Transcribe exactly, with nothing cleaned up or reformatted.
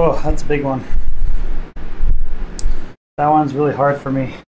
Oh, that's a big one. That one's really hard for me.